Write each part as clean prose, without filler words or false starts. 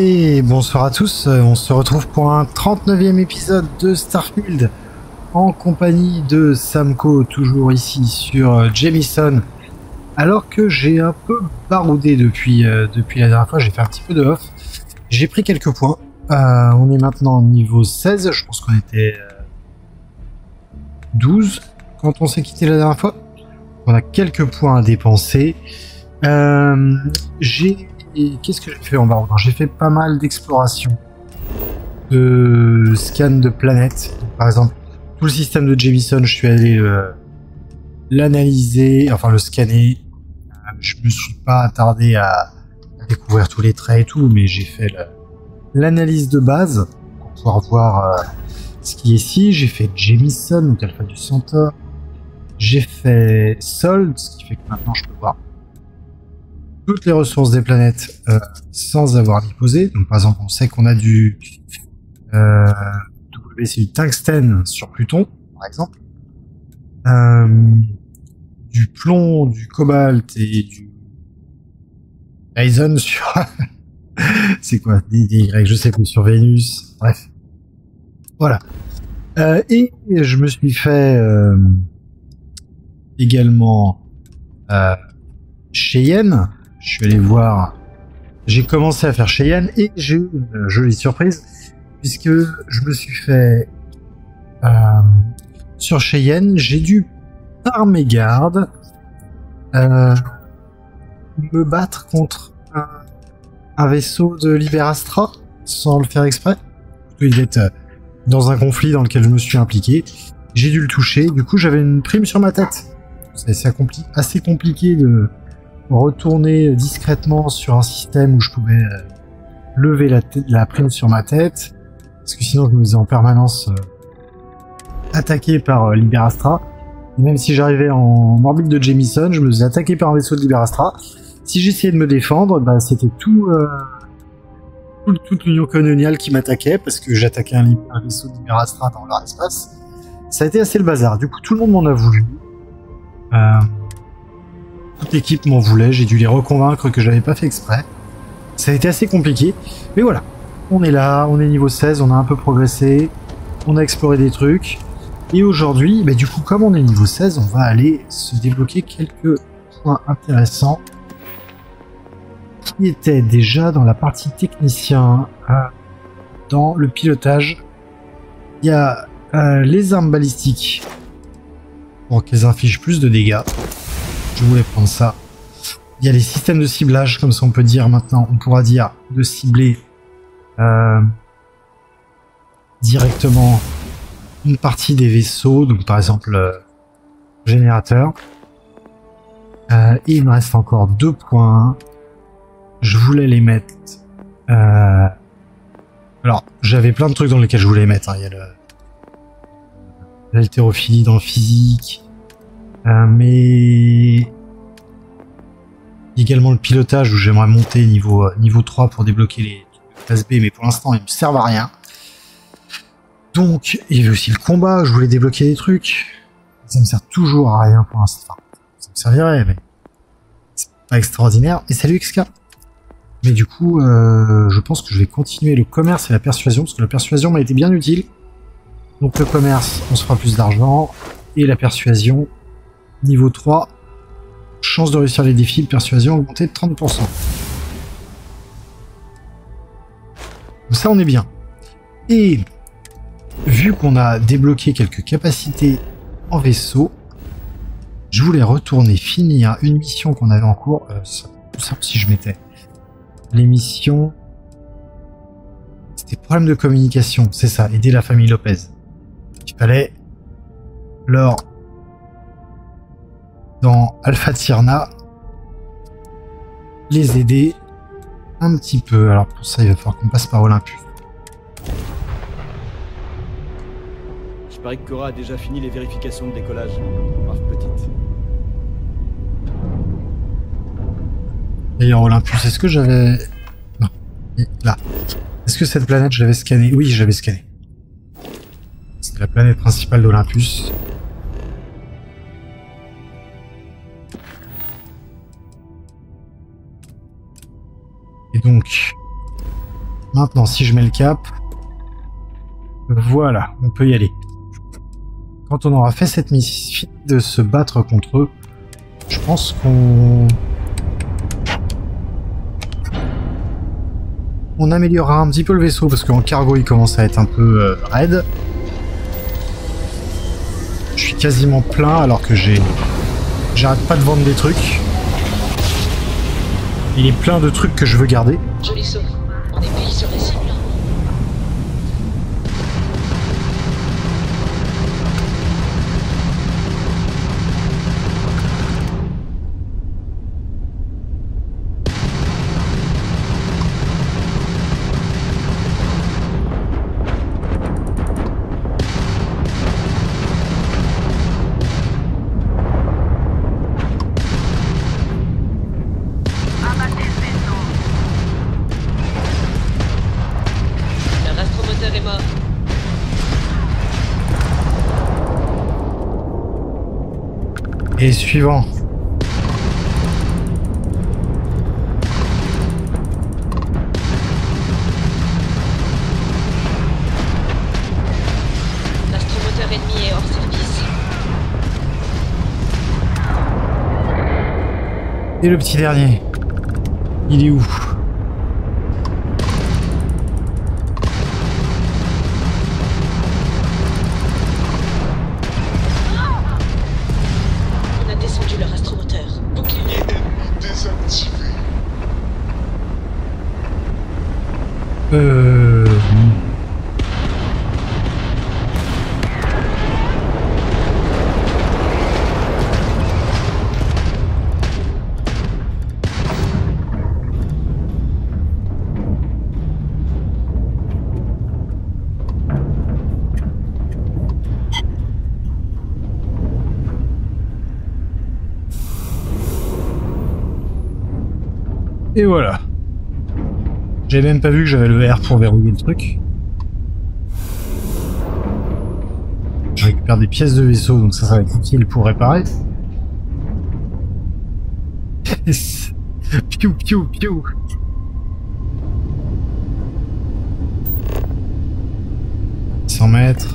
Et bonsoir à tous, on se retrouve pour un 39e épisode de Starfield en compagnie de Samco, toujours ici sur Jemison. Alors que j'ai un peu baroudé depuis la dernière fois, j'ai fait un petit peu de off, j'ai pris quelques points. On est maintenant niveau 16, je pense qu'on était 12 quand on s'est quitté la dernière fois. On a quelques points à dépenser. Qu'est-ce que j'ai fait en baroudant? J'ai fait pas mal d'exploration, de scans de planètes. Donc, par exemple, tout le système de Jemison, je suis allé l'analyser, enfin le scanner. Je me suis pas attardé à découvrir tous les traits et tout, mais j'ai fait l'analyse de base pour pouvoir voir ce qui est ici. J'ai fait Jemison, donc Alpha du Centaure. J'ai fait Sol, ce qui fait que maintenant je peux voir toutes les ressources des planètes sans avoir les posées. Donc par exemple, on sait qu'on a du W, c'est du tungstène sur Pluton, par exemple, du plomb, du cobalt et du Dyson sur c'est quoi, DY, je sais plus, sur Vénus, bref, voilà. Et je me suis fait également Cheyenne. Je suis allé voir, j'ai commencé à faire Cheyenne et j'ai eu une jolie surprise puisque je me suis fait sur Cheyenne, j'ai dû par mégarde me battre contre un vaisseau de Liberastra sans le faire exprès. Il est dans un conflit dans lequel je me suis impliqué, j'ai dû le toucher, du coup j'avais une prime sur ma tête. C'est assez compliqué de retourner discrètement sur un système où je pouvais lever la prime sur ma tête, parce que sinon je me faisais en permanence attaquer par Liberastra. Et même si j'arrivais en orbite de Jemison, je me faisais attaquer par un vaisseau de Liberastra. Si j'essayais de me défendre, bah, c'était toute l'union coloniale qui m'attaquait, parce que j'attaquais un vaisseau de Liberastra dans leur espace. Ça a été assez le bazar, du coup tout le monde m'en a voulu. Toute l'équipe m'en voulait, j'ai dû les reconvaincre que j'avais pas fait exprès. Ça a été assez compliqué, mais voilà. On est là, on est niveau 16, on a un peu progressé, on a exploré des trucs. Et aujourd'hui, bah du coup, comme on est niveau 16, on va aller se débloquer quelques points intéressants qui étaient déjà dans la partie technicien, dans le pilotage. Il y a les armes balistiques pour qu'elles infligent plus de dégâts. Je voulais prendre ça. Il y a les systèmes de ciblage, comme ça on peut dire maintenant, on pourra dire de cibler directement une partie des vaisseaux, donc par exemple générateur. Et il me reste encore 2 points. Je voulais les mettre. Alors j'avais plein de trucs dans lesquels je voulais les mettre. Hein. Il y a l'haltérophilie dans le physique. Mais également le pilotage où j'aimerais monter niveau 3 pour débloquer les classes B, mais pour l'instant ils me servent à rien. Donc il y avait aussi le combat, je voulais débloquer des trucs, ça me sert toujours à rien pour l'instant. Enfin, ça me servirait, mais c'est pas extraordinaire. Et salut XK. Mais du coup je pense que je vais continuer le commerce et la persuasion, parce que la persuasion m'a été bien utile. Donc le commerce, on se fera plus d'argent, et la persuasion. Niveau 3, chance de réussir les défis de persuasion augmentée de 30%. Donc ça, on est bien. Et vu qu'on a débloqué quelques capacités en vaisseau, je voulais retourner finir une mission qu'on avait en cours. C'est tout simple si je mettais les missions. C'était problème de communication, c'est ça, aider la famille Lopez. Il fallait leur... dans Alpha Tirna, les aider un petit peu. Alors pour ça, il va falloir qu'on passe par Olympus. Je parie que Cora a déjà fini les vérifications de décollage. Brave petite. D'ailleurs, Olympus, est-ce que j'avais... Non, là. Est-ce que cette planète, je l'avais scannée? Oui, je l'avais scannée. C'est la planète principale d'Olympus. Et donc, Maintenant, si je mets le cap, voilà, on peut y aller. Quand on aura fait cette mission de se battre contre eux, je pense qu'on... on améliorera un petit peu le vaisseau, parce qu'en cargo, il commence à être un peu raide. Je suis quasiment plein, alors que j'ai... j'arrête pas de vendre des trucs. Il est plein de trucs que je veux garder. Joli saut. On est payé sur les cibles. Et suivant. L'astromoteur ennemi est hors service. Et le petit dernier. Il est où? Et voilà. J'ai même pas vu que j'avais le R pour verrouiller le truc. Je récupère des pièces de vaisseau, donc ça, ça va être utile pour réparer. Yes. Piou, piou, piou. « 100 mètres.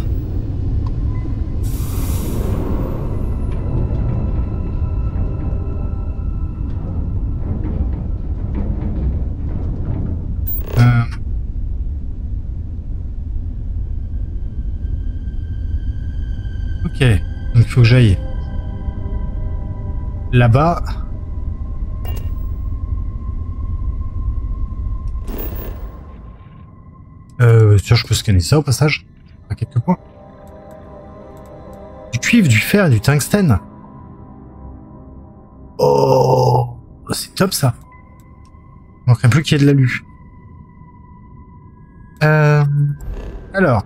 Ok, donc il faut que j'aille là-bas. Sûr, je peux scanner ça au passage, à quelques points. Du cuivre, du fer, du tungstène. Oh, c'est top ça. Il manquerait plus qu'il y ait de l'alu. Alors.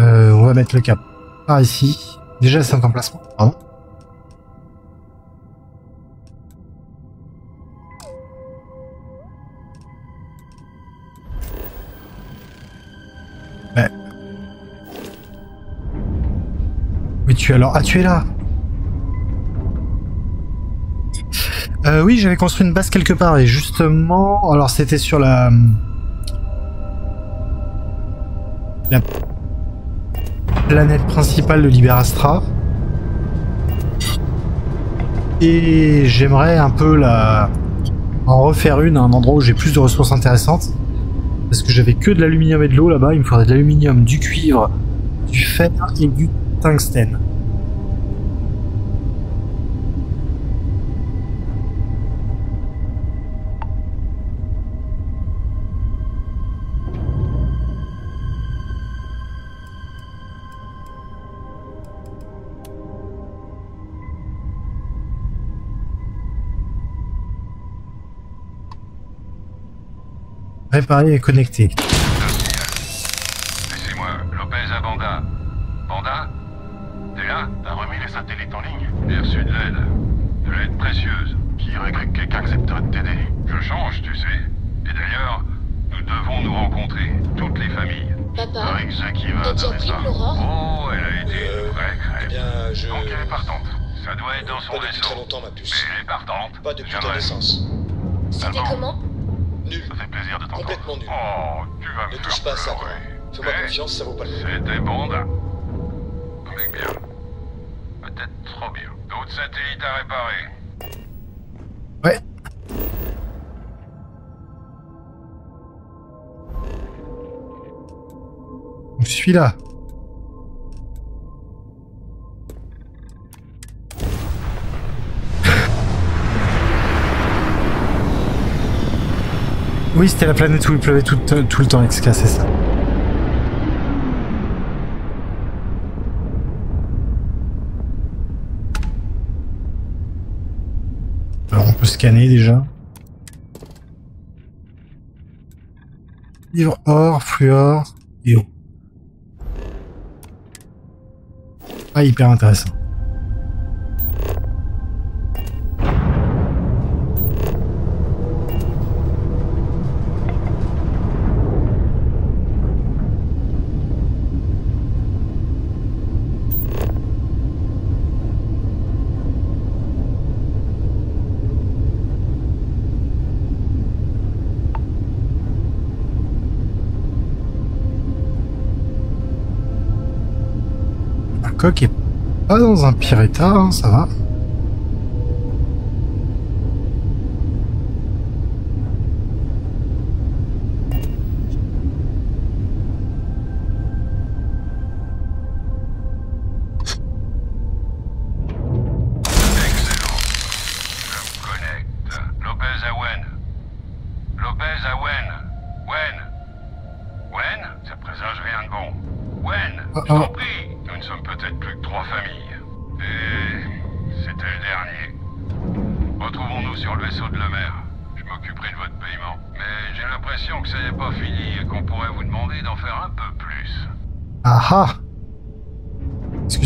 On va mettre le cap par ici. Déjà, c'est un emplacement, pardon. Ouais. Oui, tu es alors... Ah, tu es là. Oui, j'avais construit une base quelque part, et justement... Alors, c'était sur la... la... planète principale de Liberastra. Et j'aimerais un peu la... en refaire une à un endroit où j'ai plus de ressources intéressantes. Parce que j'avais que de l'aluminium et de l'eau là-bas. Il me faudrait de l'aluminium, du cuivre, du fer et du tungstène. Réparer et connecter. C'est moi, Lopez à Banda. Banda, t'es là? T'as remis les satellites en ligne? J'ai reçu de l'aide. De l'aide précieuse. Qui aurait cru que quelqu'un accepterait de t'aider? Je change, tu sais. Et d'ailleurs, nous devons nous rencontrer. Toutes les familles. Papa, avec Zaki va dans les... Oh, elle a été une vraie crêpe. Donc elle est partante. Ça doit être dans son vaisseau. Pas depuis très longtemps, ma puce. Mais elle est partante. Pas depuis ta naissance. C'était comment? Nul. Ça fait plaisir de t'entendre. Complètement nul. Oh, tu vas me faire pleurer. Ne touche pas à ça, grand. Fais-moi confiance, ça vaut pas le coup. C'était Banda. Un mec bien. Peut-être trop bien. D'autres satellites à réparer. Ouais. Je suis là. Oui, c'était la planète où il pleuvait tout le temps, XK, c'est ça. Alors on peut scanner déjà. Livre or, fluor et eau. Ah, hyper intéressant. Coque est pas dans un pire état, hein, ça va.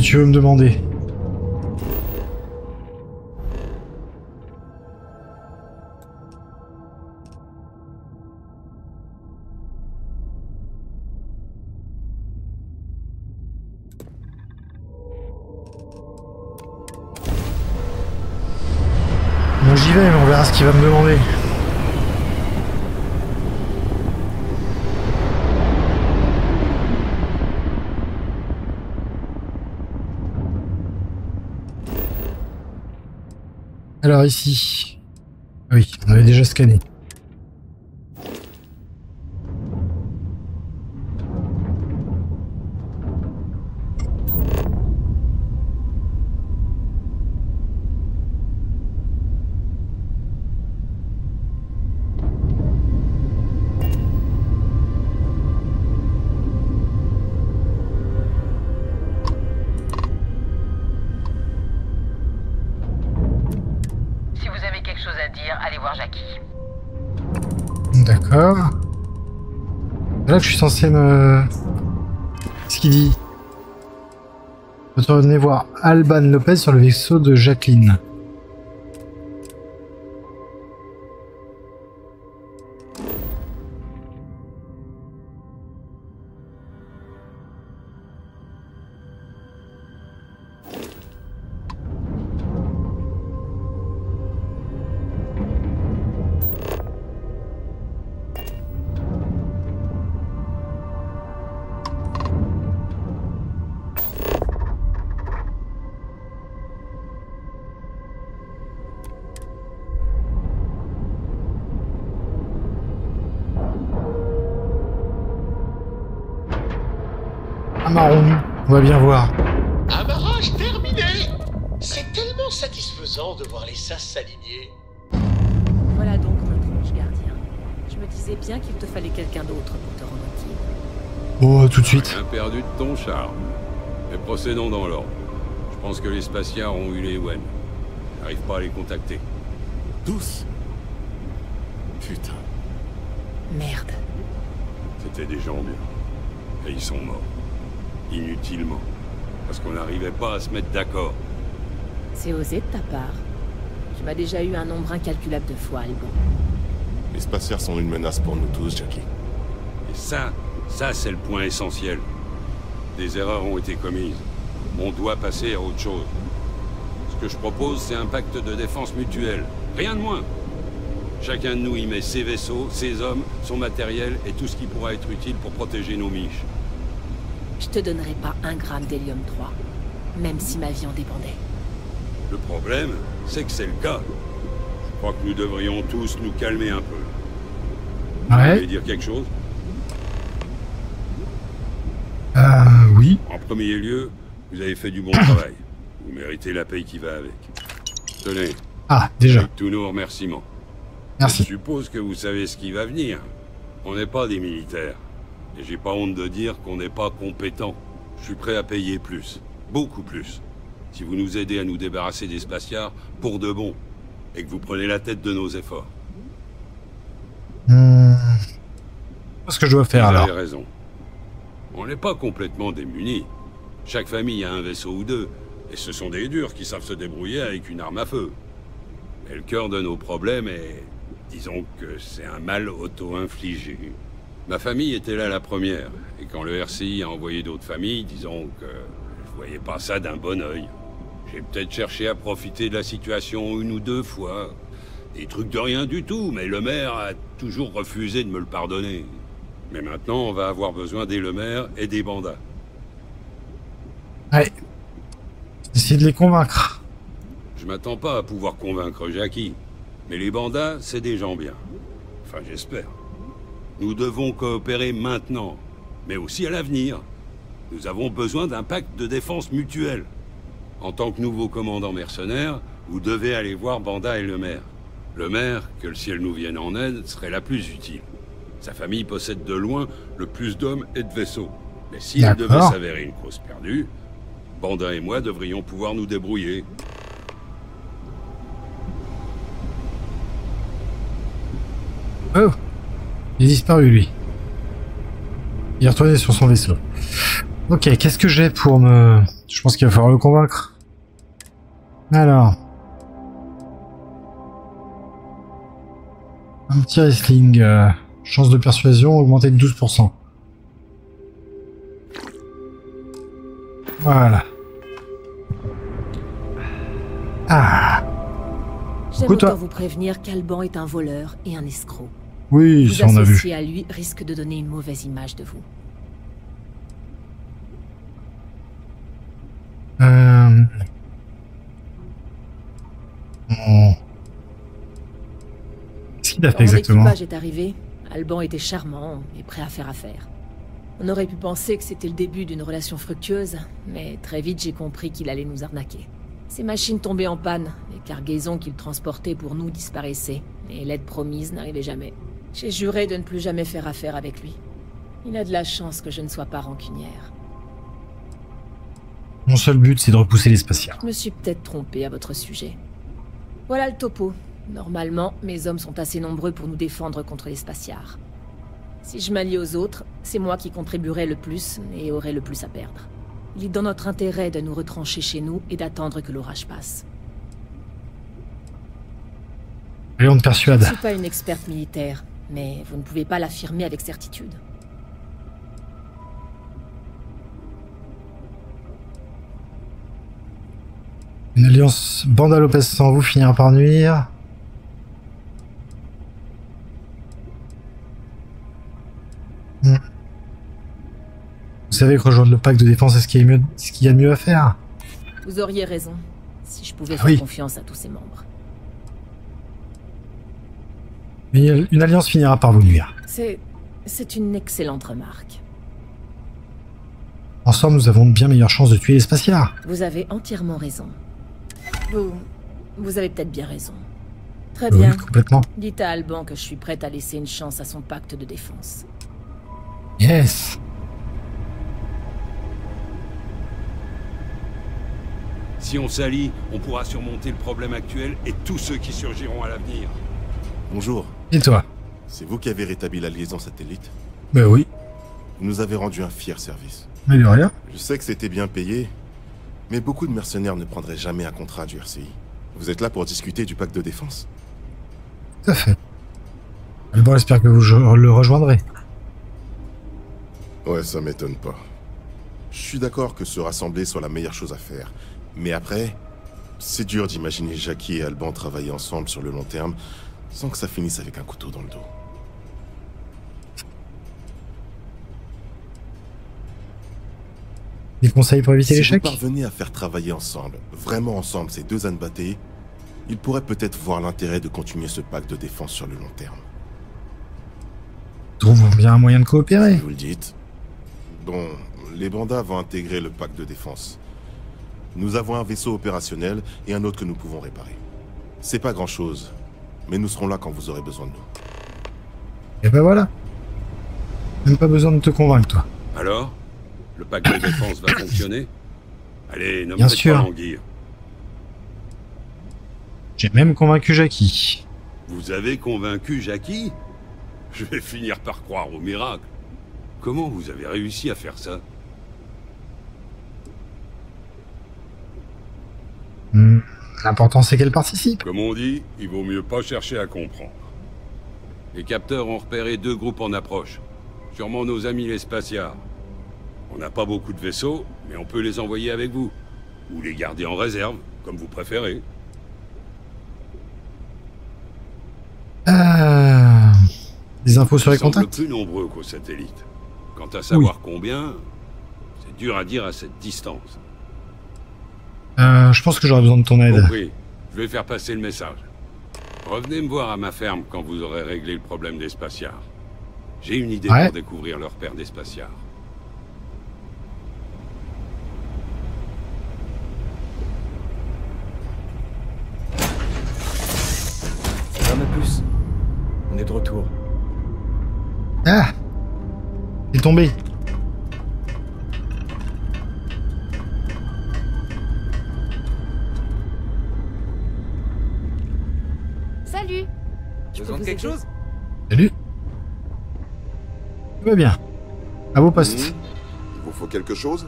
Tu veux me demander? Bon, j'y vais, mais on verra ce qu'il va me demander. Alors ici, oui, on avait déjà scanné. Là que je suis censé me... Qu'est-ce qu'il dit? Retournez voir Alban Lopez sur le vaisseau de Jacqueline. On va bien voir. Amarrage terminé! C'est tellement satisfaisant de voir les sas s'aligner. Voilà donc notre ange gardien. Je me disais bien qu'il te fallait quelqu'un d'autre pour te rendre utile. Oh, tout de suite. J'ai perdu de ton charme. Mais procédons dans l'ordre. Je pense que les Spatiards ont eu les Wen. N'arrive pas à les contacter. Tous? Putain. Merde. C'était des gens bien. Et ils sont morts. Inutilement. Parce qu'on n'arrivait pas à se mettre d'accord. C'est osé de ta part. Tu m'as déjà eu un nombre incalculable de fois, Alban. Les Spatiards sont une menace pour nous tous, Jackie. Et ça c'est le point essentiel. Des erreurs ont été commises. On doit passer à autre chose. que je propose, c'est un pacte de défense mutuelle. Rien de moins. Chacun de nous y met ses vaisseaux, ses hommes, son matériel et tout ce qui pourra être utile pour protéger nos miches. Je te donnerai pas un gramme d'hélium-3, même si ma vie en dépendait. Le problème, c'est que c'est le cas. Je crois que nous devrions tous nous calmer un peu. Ouais. Vous voulez dire quelque chose? Oui. En premier lieu, vous avez fait du bon travail. Vous méritez la paye qui va avec. Tenez. Ah, déjà. Avec tous nos remerciements. Merci. Je suppose que vous savez ce qui va venir. On n'est pas des militaires. Et j'ai pas honte de dire qu'on n'est pas compétents. Je suis prêt à payer plus. Beaucoup plus. Si vous nous aidez à nous débarrasser des Spatiards pour de bon. Et que vous prenez la tête de nos efforts. Qu'est-ce que je dois faire alors? Vous avez raison. On n'est pas complètement démunis. Chaque famille a un vaisseau ou deux. Et ce sont des durs qui savent se débrouiller avec une arme à feu. Mais le cœur de nos problèmes est... Disons que c'est un mal auto-infligé. Ma famille était là la première. Et quand le RCI a envoyé d'autres familles, disons que... Je voyais pas ça d'un bon oeil. J'ai peut-être cherché à profiter de la situation une ou deux fois. Des trucs de rien du tout, mais le maire a toujours refusé de me le pardonner. Mais maintenant, on va avoir besoin des le maire et des bandas. Ouais. J'essaie de les convaincre. Je m'attends pas à pouvoir convaincre Jackie. Mais les bandas, c'est des gens bien. Enfin, j'espère. Nous devons coopérer maintenant, mais aussi à l'avenir. Nous avons besoin d'un pacte de défense mutuelle. En tant que nouveau commandant mercenaire, vous devez aller voir Banda et le maire. Le maire, que le ciel nous vienne en aide, serait la plus utile. Sa famille possède de loin le plus d'hommes et de vaisseaux. Mais s'il devait s'avérer une cause perdue, Banda et moi devrions pouvoir nous débrouiller. Oh, il est disparu lui. Il est retourné sur son vaisseau. Ok, qu'est-ce que j'ai pour me... Je pense qu'il va falloir le convaincre. Alors... Un petit wrestling. Chance de persuasion augmentée de 12%. Voilà. Ah. J'aimerais encore vous prévenir qu'Alban est un voleur et un escroc. Oui, ça on a vu. Vous associer à lui risque de donner une mauvaise image de vous. Qu'est-ce qu'il a fait exactement ? Quand l'équipage est arrivé, Alban était charmant et prêt à faire affaire. On aurait pu penser que c'était le début d'une relation fructueuse, mais très vite j'ai compris qu'il allait nous arnaquer. Ces machines tombaient en panne, les cargaisons qu'il transportait pour nous disparaissaient, et l'aide promise n'arrivait jamais. J'ai juré de ne plus jamais faire affaire avec lui. Il a de la chance que je ne sois pas rancunière. Mon seul but, c'est de repousser les Spatiards. Je me suis peut-être trompée à votre sujet. Voilà le topo. Normalement, mes hommes sont assez nombreux pour nous défendre contre les Spatiards. Si je m'allie aux autres, c'est moi qui contribuerai le plus et aurai le plus à perdre. Il est dans notre intérêt de nous retrancher chez nous et d'attendre que l'orage passe. Et on te persuade. Je ne suis pas une experte militaire, mais vous ne pouvez pas l'affirmer avec certitude. Une alliance Banda Lopez sans vous finira par nuire. Vous savez que rejoindre le pacte de défense, c'est ce qu'il y a de mieux à faire. Vous auriez raison, si je pouvais faire confiance à tous ses membres. Mais une alliance finira par vous nuire. C'est une excellente remarque. Ensemble, nous avons de bien meilleures chances de tuer les Spatiards. Vous avez entièrement raison. Vous avez peut-être bien raison. Très bien. Oui, complètement. Dites à Alban que je suis prête à laisser une chance à son pacte de défense. Yes. Si on s'allie, on pourra surmonter le problème actuel et tous ceux qui surgiront à l'avenir. Bonjour. Et toi? C'est vous qui avez rétabli la liaison satellite? Ben oui. Vous nous avez rendu un fier service. Mais de rien. Je sais que c'était bien payé, mais beaucoup de mercenaires ne prendraient jamais un contrat du RCI. Vous êtes là pour discuter du pacte de défense? Tout à fait. Bon, j'espère que vous le rejoindrez. Ouais, ça m'étonne pas. Je suis d'accord que se rassembler soit la meilleure chose à faire. Mais après, C'est dur d'imaginer Jackie et Alban travailler ensemble sur le long terme sans que ça finisse avec un couteau dans le dos. Des conseils pour éviter l'échec ? Si vous parvenez à faire travailler ensemble, vraiment ensemble, ces deux ânes battés, ils pourraient peut-être voir l'intérêt de continuer ce pacte de défense sur le long terme. Trouvons bien un moyen de coopérer. Si vous le dites. Bon, les Bandas vont intégrer le pacte de défense. Nous avons un vaisseau opérationnel et un autre que nous pouvons réparer. C'est pas grand-chose, mais nous serons là quand vous aurez besoin de nous. Et ben voilà. Même pas besoin de te convaincre, toi. Alors ? Le pacte de défense va fonctionner? Allez, ne me faites pas languir. J'ai même convaincu Jackie. Vous avez convaincu Jackie? Je vais finir par croire au miracle. Comment vous avez réussi à faire ça? L'important c'est qu'elle participe. Comme on dit, il vaut mieux pas chercher à comprendre. Les capteurs ont repéré deux groupes en approche. Sûrement nos amis les Spatiards. On n'a pas beaucoup de vaisseaux, mais on peut les envoyer avec vous. Ou les garder en réserve, comme vous préférez. Des infos sur les contacts ? Ils sont plus nombreux qu'aux satellites. Quant à savoir combien, c'est dur à dire à cette distance. Je pense que j'aurai besoin de ton aide. Compris. Je vais faire passer le message. Revenez me voir à ma ferme quand vous aurez réglé le problème des Spatiards. J'ai une idée pour découvrir leur père des Spatiards. On est de retour. Ah, il est tombé. Salut. Je vous demande quelque chose. Salut. Tout va bien. À vos postes. Il vous faut quelque chose?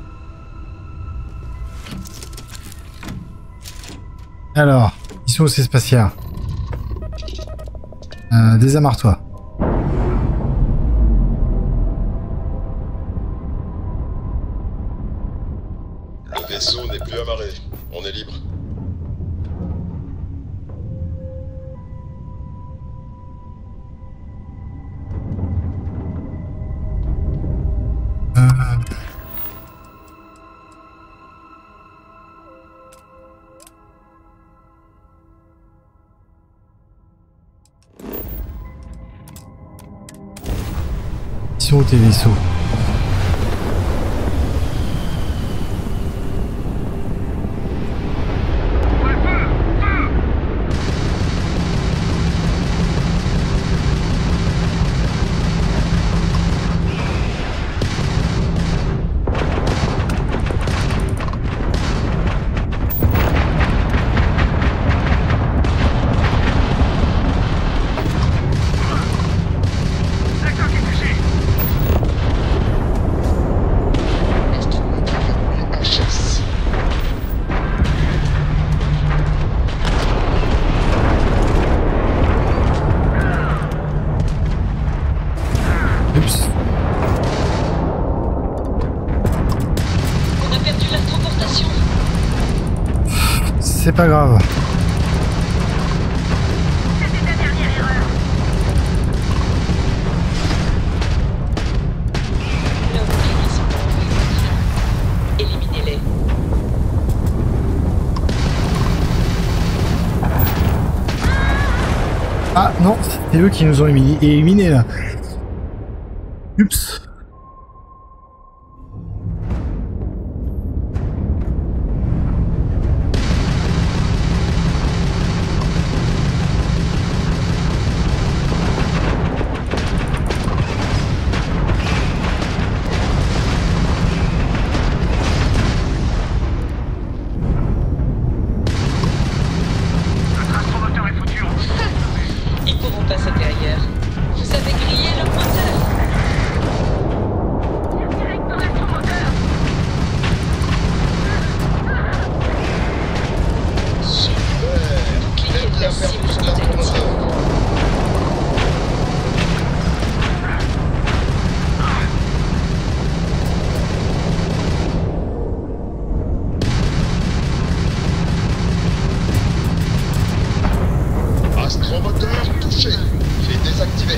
Alors, ils sont où ces Spatiards? Désamarre-toi. Le vaisseau n'est plus amarré. On est libre. Tes vaisseaux. C'est pas grave. C'était ta dernière erreur. Leurs ennemis sont en train de se faire. Éliminez-les. Ah non, c'est eux qui nous ont éliminés là. Oups. Son moteur touché. Il est désactivé.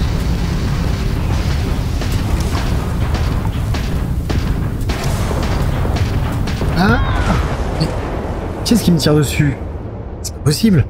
Hein? Qu'est-ce qui me tire dessus? C'est pas possible.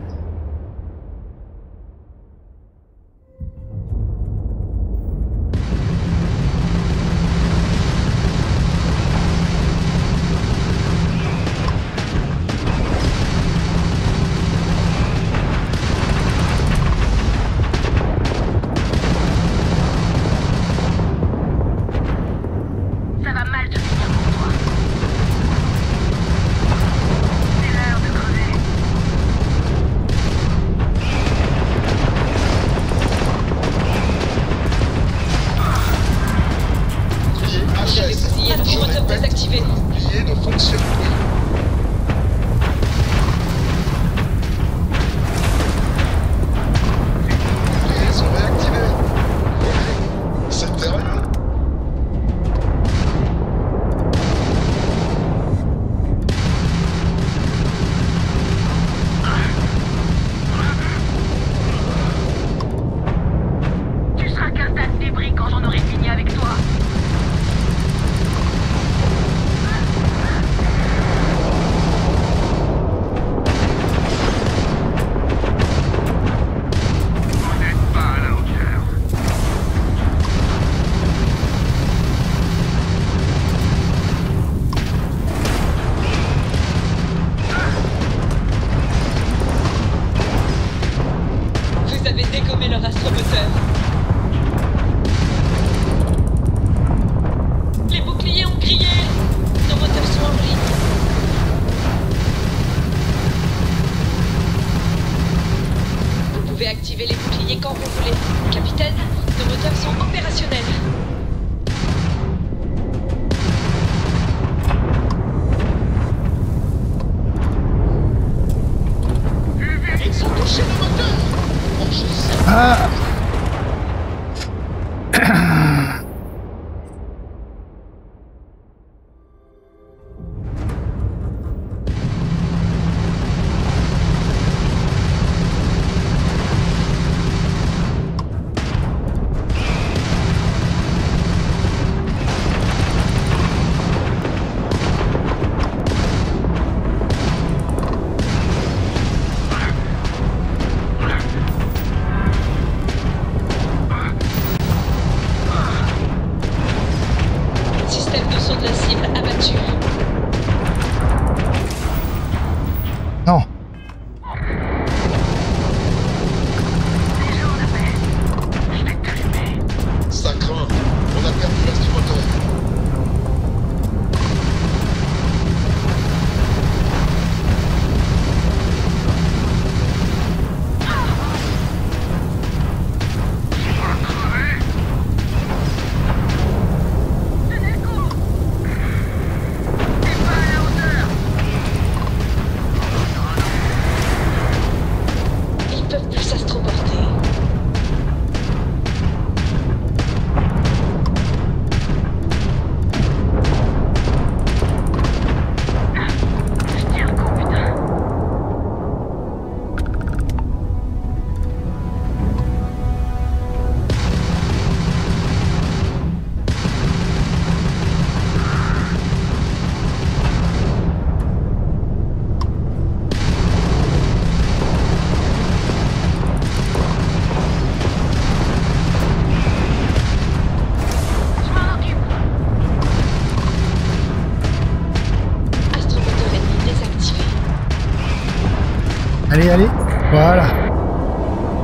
Allez, voilà.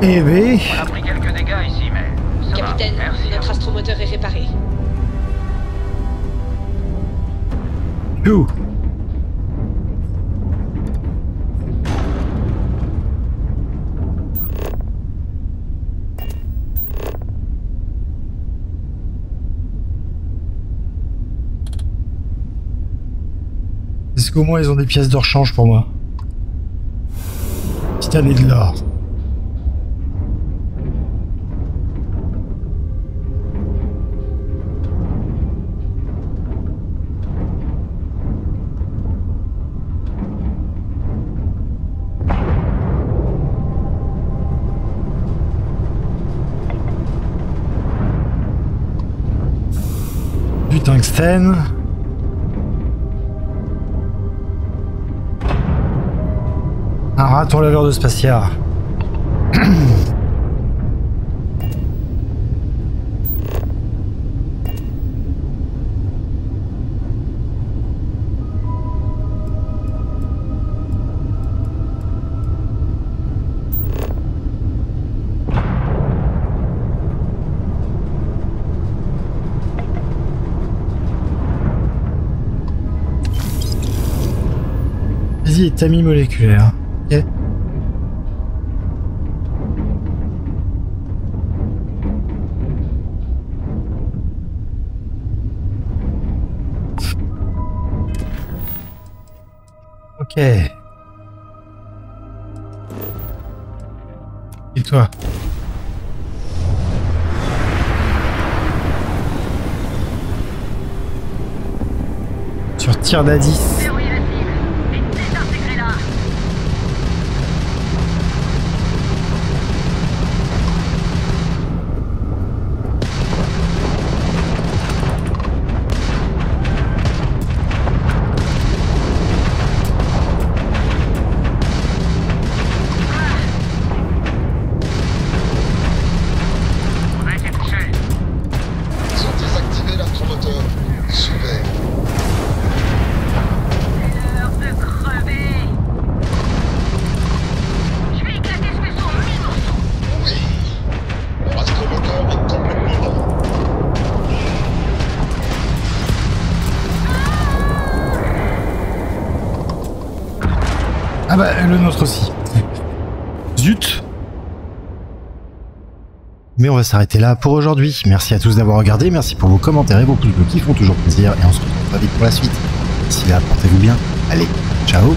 Eh ben... On a pris quelques dégâts ici, mais... Capitaine, notre astromoteur est réparé. Ouh. Est-ce qu'au moins ils ont des pièces de rechange pour moi? Allez de l'or. scène. Un raton laveur de Spatiards. Tamis moléculaire. Okay. Ok. Et toi? Tu retires d'A10. Le nôtre aussi. Zut. Mais on va s'arrêter là pour aujourd'hui. Merci à tous d'avoir regardé, merci pour vos commentaires et vos pouces bleus qui font toujours plaisir. Et on se retrouve très vite pour la suite. D'ici là, portez-vous bien. Allez, ciao.